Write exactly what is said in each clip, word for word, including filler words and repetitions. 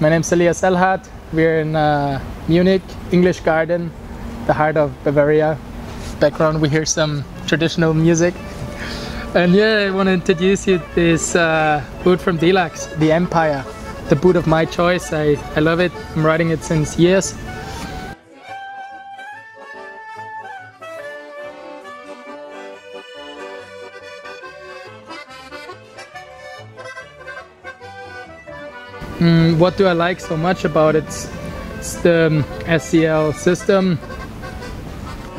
My name is Elias Elhardt. We're in uh, Munich, English Garden, the heart of Bavaria. Background, we hear some traditional music. And yeah, I want to introduce you to this uh, boot from Deeluxe, the Empire. The boot of my choice. I, I love it. I'm riding it since years. Mm, what do I like so much about it? It's the S C L system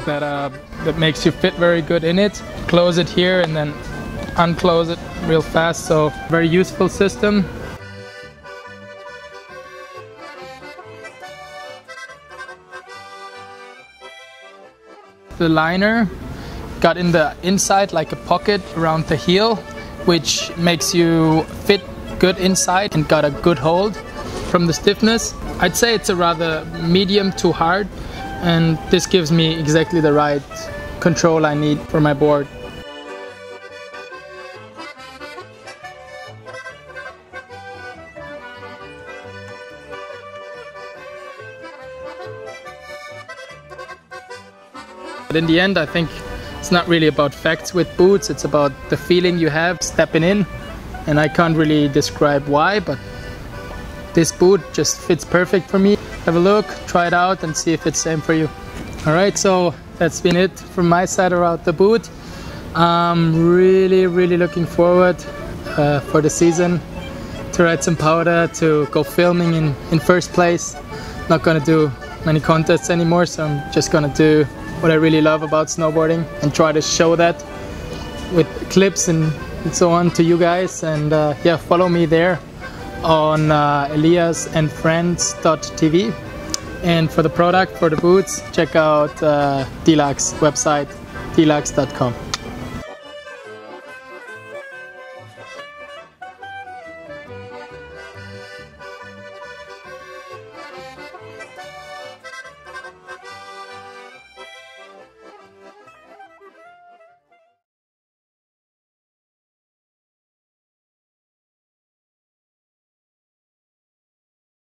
that uh, that makes you fit very good in it. Close it here and then unclose it real fast, so very useful system. The liner got in the inside like a pocket around the heel, which makes you fit good inside and got a good hold. From the stiffness, I'd say it's a rather medium to hard, and this gives me exactly the right control I need for my board. But in the end, I think it's not really about facts with boots, it's about the feeling you have stepping in. And I can't really describe why, but this boot just fits perfect for me. Have a look, try it out and see if it's the same for you. Alright, so that's been it from my side about the boot. I'm really, really looking forward uh, for the season to ride some powder, to go filming in, in first place. Not gonna do many contests anymore, so I'm just gonna do what I really love about snowboarding and try to show that with clips and and so on to you guys. And uh, yeah, follow me there on uh, Elias and friends dot T V, and for the product, for the boots, check out uh, Deeluxe website, Deeluxe dot com.